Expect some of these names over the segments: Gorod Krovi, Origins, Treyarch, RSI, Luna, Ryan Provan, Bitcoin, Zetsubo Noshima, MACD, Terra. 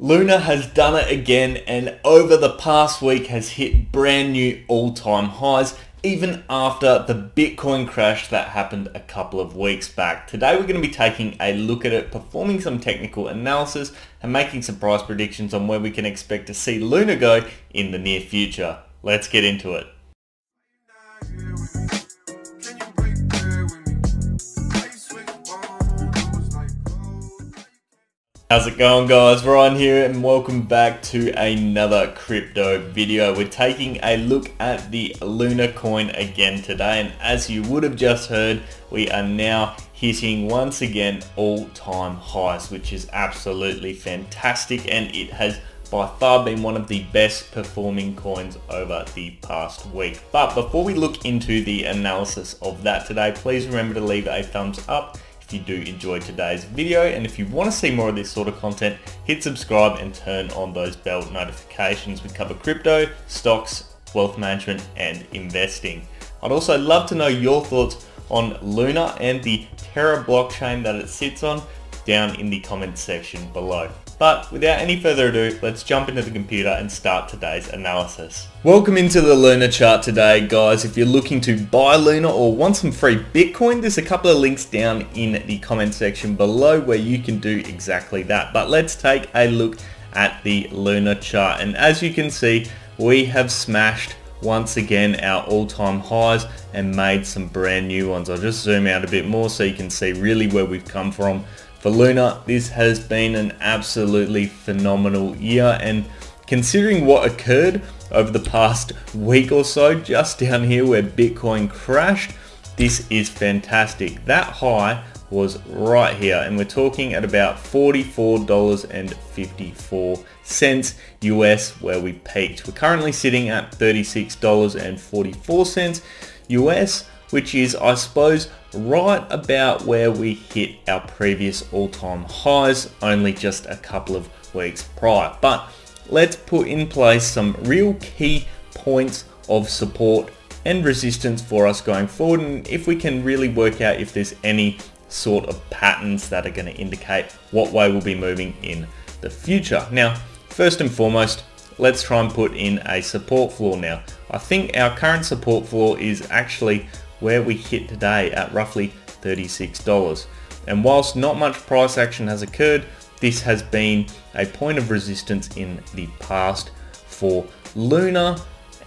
Luna has done it again, and over the past week has hit brand new all-time highs, even after the Bitcoin crash that happened a couple of weeks back. Today we're going to be taking a look at it, performing some technical analysis and making some price predictions on where we can expect to see Luna go in the near future. Let's get into it. How's it going, guys? Ryan here, and welcome back to another crypto video. We're taking a look at the Luna coin again today, and as you would have just heard, we are now hitting once again all-time highs, which is absolutely fantastic, and it has by far been one of the best performing coins over the past week. But before we look into the analysis of that today, please remember to leave a thumbs up if you do enjoy today's video, and if you want to see more of this sort of content, hit subscribe and turn on those bell notifications. We cover crypto, stocks, wealth management and investing. I'd also love to know your thoughts on Luna and the Terra blockchain that it sits on down in the comments section below. But without any further ado, let's jump into the computer and start today's analysis. Welcome into the Luna chart today, guys. If you're looking to buy Luna or want some free Bitcoin, there's a couple of links down in the comment section below where you can do exactly that. But let's take a look at the Luna chart. And as you can see, we have smashed once again our all-time highs and made some brand new ones. I'll just zoom out a bit more so you can see really where we've come from. For Luna, this has been an absolutely phenomenal year, and considering what occurred over the past week or so, just down here where Bitcoin crashed, this is fantastic. That high was right here, and we're talking at about $44.54 US where we peaked. We're currently sitting at $36.44 US, which is, I suppose, right about where we hit our previous all-time highs only just a couple of weeks prior. But let's put in place some real key points of support and resistance for us going forward, and if we can really work out if there's any sort of patterns that are going to indicate what way we'll be moving in the future. Now, first and foremost, let's try and put in a support floor. Now, I think our current support floor is actually where we hit today at roughly $36. And whilst not much price action has occurred, this has been a point of resistance in the past for Luna.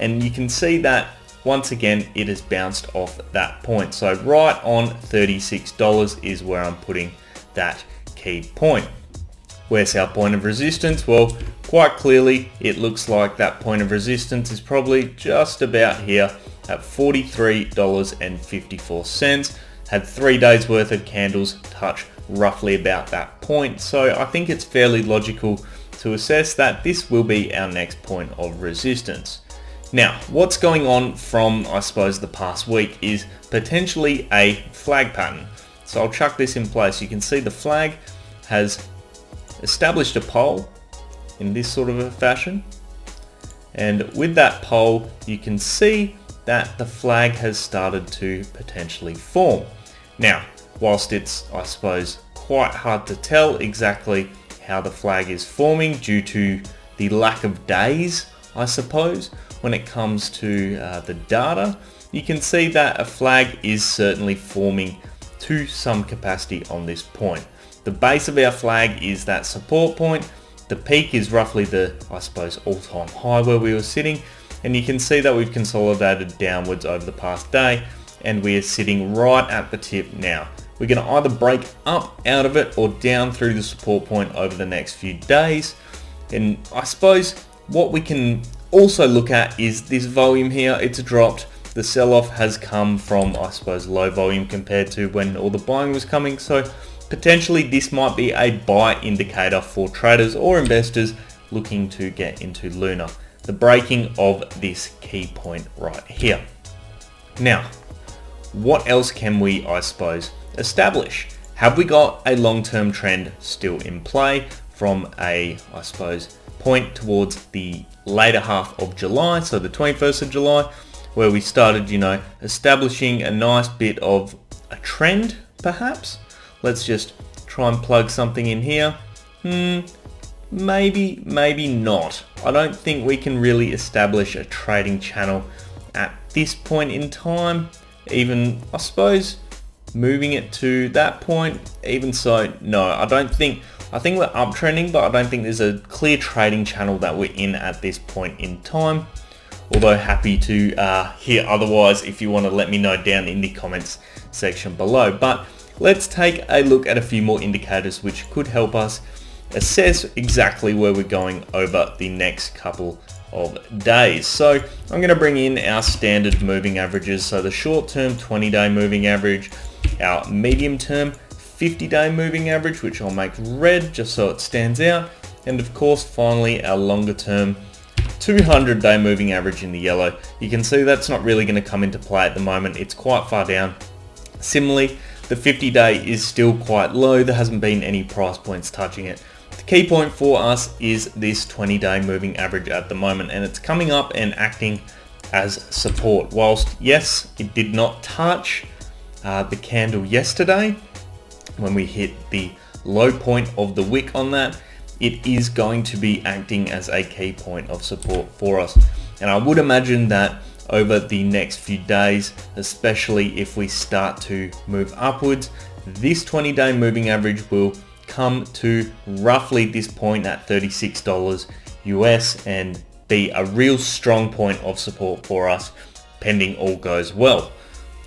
And you can see that once again, it has bounced off that point. So right on $36 is where I'm putting that key point. Where's our point of resistance? Well, quite clearly, it looks like that point of resistance is probably just about here at $43.54. Had 3 days worth of candles touch roughly about that point. So I think it's fairly logical to assess that this will be our next point of resistance. Now, what's going on from, I suppose, the past week is potentially a flag pattern. So I'll chuck this in place. You can see the flag has established a pole in this sort of a fashion. And with that pole, you can see that the flag has started to potentially form. Now, whilst it's, I suppose, quite hard to tell exactly how the flag is forming due to the lack of days, I suppose, when it comes to the data, you can see that a flag is certainly forming to some capacity on this point. The base of our flag is that support point. The peak is roughly the, I suppose, all-time high where we were sitting. And you can see that we've consolidated downwards over the past day, and we are sitting right at the tip now. We're going to either break up out of it or down through the support point over the next few days. And I suppose what we can also look at is this volume here. It's dropped. The sell-off has come from, I suppose, low volume compared to when all the buying was coming. So potentially this might be a buy indicator for traders or investors looking to get into Luna. The breaking of this key point right here. Now, what else can we, I suppose, establish? Have we got a long-term trend still in play from a, I suppose, point towards the later half of July, so the 21st of July, where we started, you know, establishing a nice bit of a trend, perhaps? Let's just try and plug something in here. Maybe, maybe not. I don't think we can really establish a trading channel at this point in time. Even, I suppose, moving it to that point, even so, no, I think we're uptrending, but I don't think there's a clear trading channel that we're in at this point in time. Although happy to hear otherwise if you want to let me know down in the comments section below. But let's take a look at a few more indicators which could help us assess exactly where we're going over the next couple of days. So I'm going to bring in our standard moving averages. So the short term 20-day moving average, our medium term 50-day moving average, which I'll make red just so it stands out. And of course, finally, our longer term 200-day moving average in the yellow. You can see that's not really going to come into play at the moment. It's quite far down. Similarly, the 50-day is still quite low. There hasn't been any price points touching it. The key point for us is this 20-day moving average at the moment, and it's coming up and acting as support. Whilst, yes, it did not touch the candle yesterday when we hit the low point of the wick on that, it is going to be acting as a key point of support for us. And I would imagine that over the next few days, especially if we start to move upwards, this 20-day moving average will come to roughly this point at $36 US and be a real strong point of support for us, pending all goes well.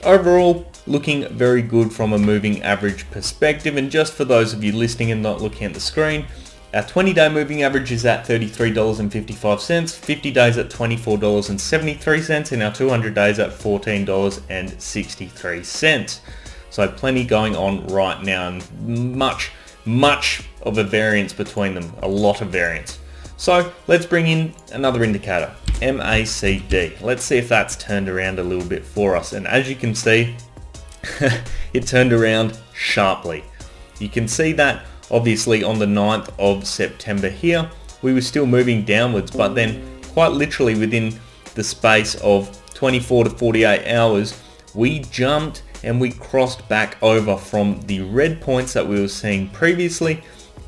Overall, looking very good from a moving average perspective. And just for those of you listening and not looking at the screen, our 20-day moving average is at $33.55, 50 days at $24.73, and our 200 days at $14.63. So plenty going on right now, and much of a variance between them, a lot of variance. So let's bring in another indicator, MACD. Let's see if that's turned around a little bit for us. And as you can see, it turned around sharply. You can see that obviously on the 9th of September here, we were still moving downwards, but then quite literally within the space of 24 to 48 hours, we jumped and we crossed back over from the red points that we were seeing previously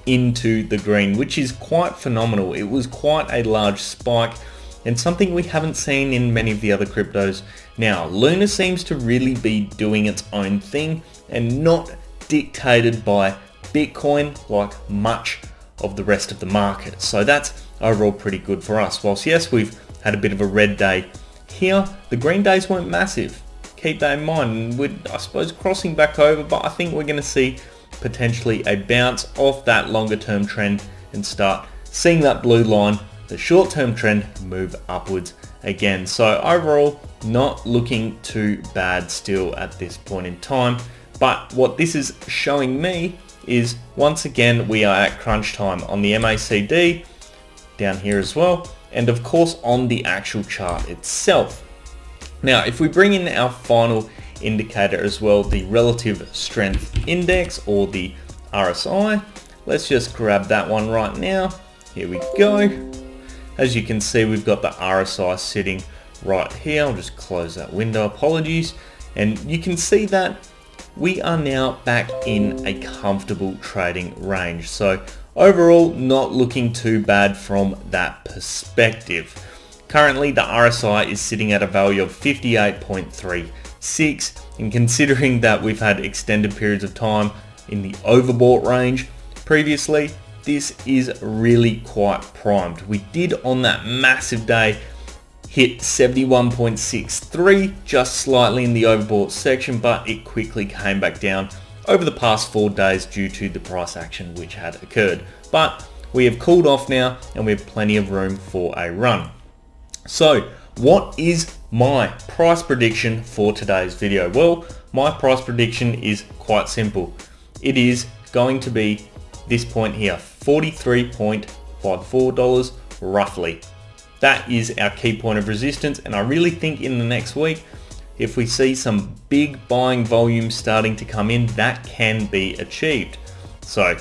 into the green, which is quite phenomenal. It was quite a large spike and something we haven't seen in many of the other cryptos. Now, Luna seems to really be doing its own thing and not dictated by Bitcoin like much of the rest of the market. So that's overall pretty good for us. Whilst yes, we've had a bit of a red day here, the green days weren't massive. Keep that in mind. We're, I suppose, crossing back over, but I think we're going to see potentially a bounce off that longer term trend and start seeing that blue line, the short term trend, move upwards again. So overall, not looking too bad still at this point in time. But what this is showing me is once again we are at crunch time on the MACD down here as well, and of course on the actual chart itself. Now if we bring in our final indicator as well, the relative strength index or the RSI, let's just grab that one right now. Here we go. As you can see, we've got the RSI sitting right here. I'll just close that window, apologies. And you can see that we are now back in a comfortable trading range. So overall, not looking too bad from that perspective. Currently, the RSI is sitting at a value of 58.36, and considering that we've had extended periods of time in the overbought range previously, this is really quite primed. We did on that massive day hit 71.63, just slightly in the overbought section, but it quickly came back down over the past 4 days due to the price action which had occurred. But we have cooled off now and we have plenty of room for a run. So what is my price prediction for today's video? Well, my price prediction is quite simple. It is going to be this point here, $43.54 roughly. That is our key point of resistance, and I really think in the next week, if we see some big buying volume starting to come in, that can be achieved. So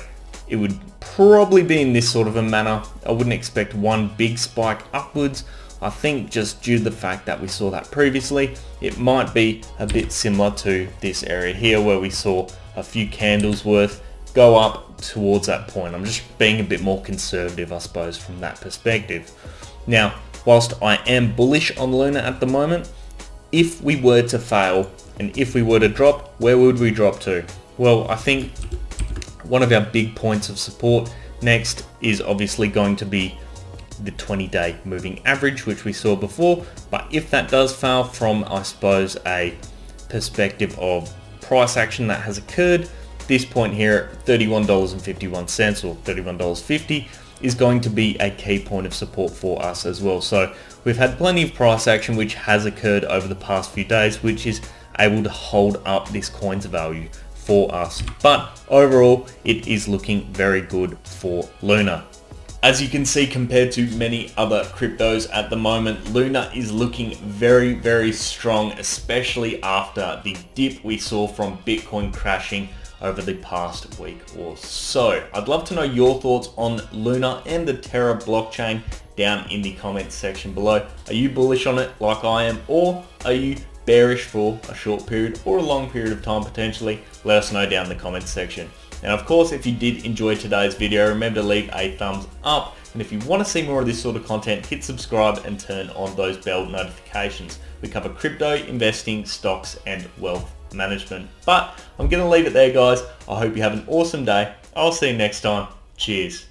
it would probably be in this sort of a manner. I wouldn't expect one big spike upwards. I think just due to the fact that we saw that previously, it might be a bit similar to this area here where we saw a few candles worth go up, towards that point. I'm just being a bit more conservative, I suppose, from that perspective. Now, whilst I am bullish on Luna at the moment, if we were to fail and if we were to drop, where would we drop to? Well, I think one of our big points of support next is obviously going to be the 20-day moving average, which we saw before. But if that does fail from, I suppose, a perspective of price action that has occurred, this point here at $31.51 or $31.50 is going to be a key point of support for us as well. So we've had plenty of price action which has occurred over the past few days, which is able to hold up this coin's value for us. But overall, it is looking very good for Luna. As you can see, compared to many other cryptos at the moment, Luna is looking very, very strong, especially after the dip we saw from Bitcoin crashing over the past week or so. I'd love to know your thoughts on Luna and the Terra blockchain down in the comments section below. Are you bullish on it like I am, or are you bearish for a short period or a long period of time potentially? Let us know down in the comments section. And of course, if you did enjoy today's video, remember to leave a thumbs up. And if you want to see more of this sort of content, hit subscribe and turn on those bell notifications. We cover crypto, investing, stocks, and wealth management. But I'm going to leave it there, guys. I hope you have an awesome day. I'll see you next time. Cheers.